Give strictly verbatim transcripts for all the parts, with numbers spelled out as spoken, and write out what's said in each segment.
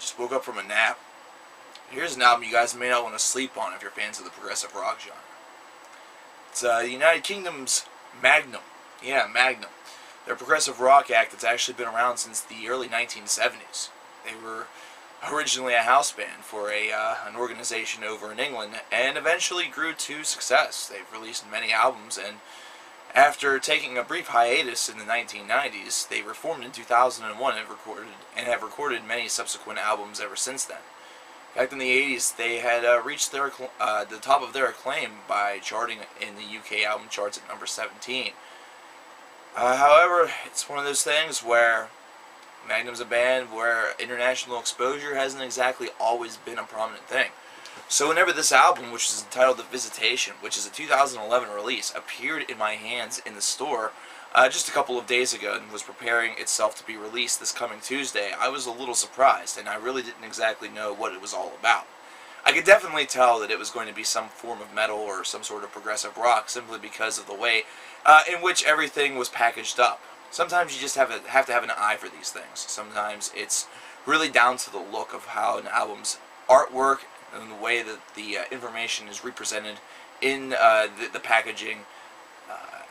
just woke up from a nap. Here's an album you guys may not want to sleep on if you're fans of the progressive rock genre. It's uh, the United Kingdom's Magnum. Yeah, Magnum. They're a progressive rock act that's actually been around since the early nineteen seventies. They were originally a house band for a uh, an organization over in England, and eventually grew to success. They've released many albums, and after taking a brief hiatus in the nineteen nineties, they reformed in two thousand one and recorded and have recorded many subsequent albums ever since then. Back in the eighties, they had uh, reached their uh, the top of their acclaim by charting in the U K album charts at number seventeen. Uh, however, it's one of those things where Magnum's a band where international exposure hasn't exactly always been a prominent thing. So whenever this album, which is entitled The Visitation, which is a two thousand eleven release, appeared in my hands in the store uh, just a couple of days ago and was preparing itself to be released this coming Tuesday, I was a little surprised, and I really didn't exactly know what it was all about. I could definitely tell that it was going to be some form of metal or some sort of progressive rock simply because of the way uh, in which everything was packaged up. Sometimes you just have, a, have to have an eye for these things. Sometimes it's really down to the look of how an album's artwork and the way that the uh, information is represented in uh, the, the packaging. Uh,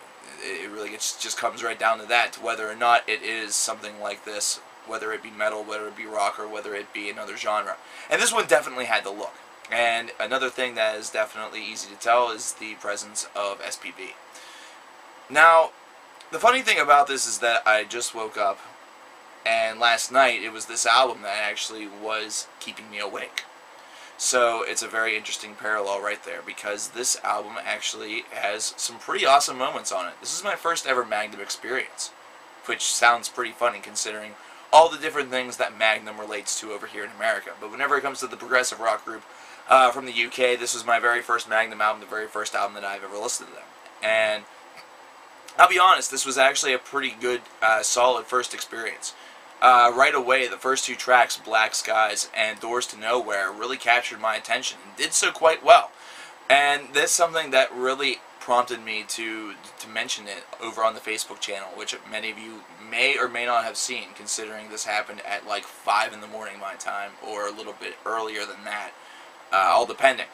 it really gets, just comes right down to that, to whether or not it is something like this, whether it be metal, whether it be rock, or whether it be another genre. And this one definitely had the look. And another thing that is definitely easy to tell is the presence of S P V. Now, the funny thing about this is that I just woke up, and last night it was this album that actually was keeping me awake. So it's a very interesting parallel right there, because this album actually has some pretty awesome moments on it. This is my first ever Magnum experience, which sounds pretty funny considering all the different things that Magnum relates to over here in America. But whenever it comes to the progressive rock group uh, from the U K, this was my very first Magnum album, the very first album that I've ever listened to them. And I'll be honest, this was actually a pretty good, uh, solid first experience. Uh, right away, the first two tracks, Black Skies and Doors to Nowhere, really captured my attention and did so quite well. And that's something that really prompted me to, to mention it over on the Facebook channel, which many of you may or may not have seen, considering this happened at like five in the morning my time, or a little bit earlier than that, uh, all depending.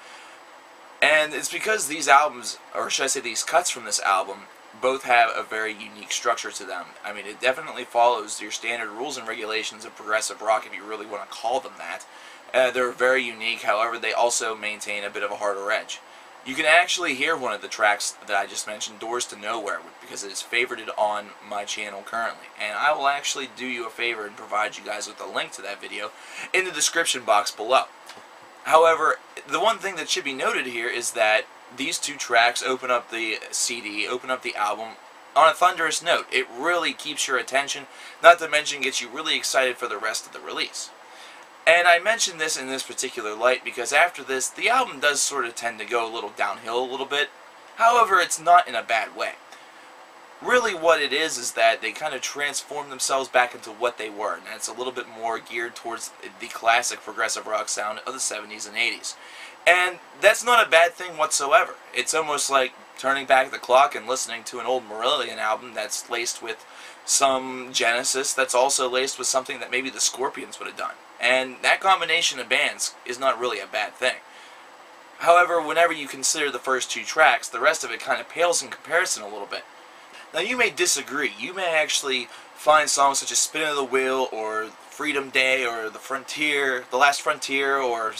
And it's because these albums, or should I say these cuts from this album, both have a very unique structure to them. I mean, it definitely follows your standard rules and regulations of progressive rock, if you really want to call them that. Uh, they're very unique, however, they also maintain a bit of a harder edge. You can actually hear one of the tracks that I just mentioned, Doors to Nowhere, because it is favorited on my channel currently. And I will actually do you a favor and provide you guys with a link to that video in the description box below. However, the one thing that should be noted here is that these two tracks open up the C D, open up the album on a thunderous note. It really keeps your attention, not to mention gets you really excited for the rest of the release. And I mention this in this particular light because after this, the album does sort of tend to go a little downhill a little bit. However, it's not in a bad way. Really what it is is that they kind of transform themselves back into what they were, and it's a little bit more geared towards the classic progressive rock sound of the seventies and eighties. And that's not a bad thing whatsoever. It's almost like turning back the clock and listening to an old Marillion album that's laced with some Genesis, that's also laced with something that maybe the Scorpions would have done. And that combination of bands is not really a bad thing. However, whenever you consider the first two tracks, the rest of it kind of pales in comparison a little bit. Now, you may disagree. You may actually find songs such as Spin of the Wheel or Freedom Day or The Frontier, The Last Frontier, or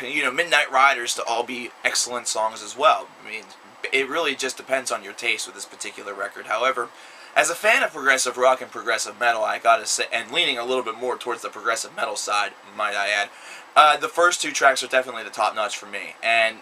you know, Midnight Riders to all be excellent songs as well. I mean, it really just depends on your taste with this particular record. However, as a fan of progressive rock and progressive metal, I gotta say, and leaning a little bit more towards the progressive metal side, might I add, uh, the first two tracks are definitely the top notch for me. And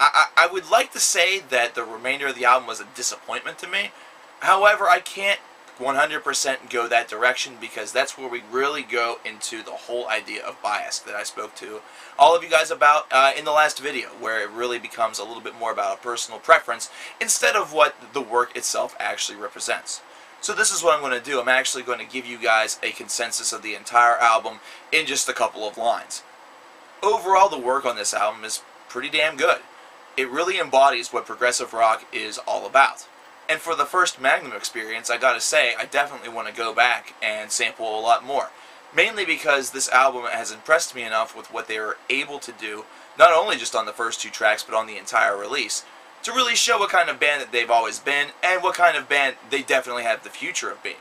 I, I, I would like to say that the remainder of the album was a disappointment to me. However, I can't one hundred percent go that direction, because that's where we really go into the whole idea of bias that I spoke to all of you guys about uh, in the last video, where it really becomes a little bit more about a personal preference instead of what the work itself actually represents. So this is what I'm going to do. I'm actually going to give you guys a consensus of the entire album in just a couple of lines. Overall, the work on this album is pretty damn good. It really embodies what progressive rock is all about. And for the first Magnum experience, I gotta say, I definitely want to go back and sample a lot more. mainly because this album has impressed me enough with what they were able to do, not only just on the first two tracks, but on the entire release, to really show what kind of band that they've always been, and what kind of band they definitely have the future of being.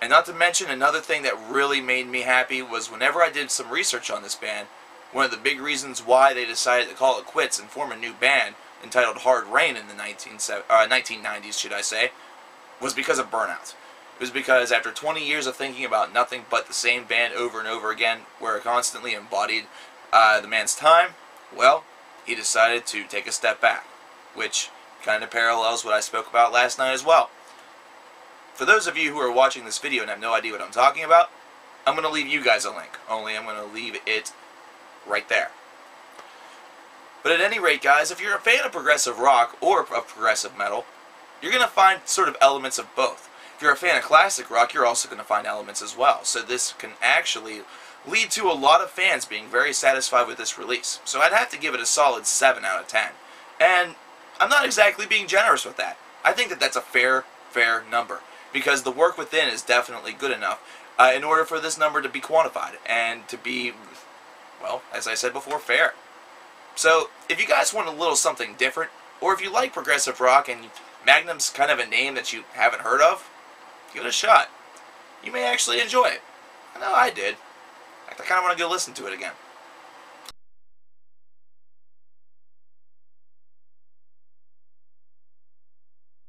And not to mention, another thing that really made me happy was whenever I did some research on this band, one of the big reasons why they decided to call it quits and form a new band entitled Hard Rain in the nineteen nineties, should I say, was because of burnout. It was because after twenty years of thinking about nothing but the same band over and over again, where it constantly embodied uh, the man's time, well, he decided to take a step back, which kind of parallels what I spoke about last night as well. For those of you who are watching this video and have no idea what I'm talking about, I'm going to leave you guys a link, only I'm going to leave it right there. But at any rate, guys, if you're a fan of progressive rock or of progressive metal, you're going to find sort of elements of both. If you're a fan of classic rock, you're also going to find elements as well. So this can actually lead to a lot of fans being very satisfied with this release. So I'd have to give it a solid seven out of ten. And I'm not exactly being generous with that. I think that that's a fair, fair number, because the work within is definitely good enough uh, in order for this number to be quantified and to be, well, as I said before, fair. So, if you guys want a little something different, or if you like progressive rock and Magnum's kind of a name that you haven't heard of, give it a shot. You may actually enjoy it. I know I did. I kind of want to go listen to it again.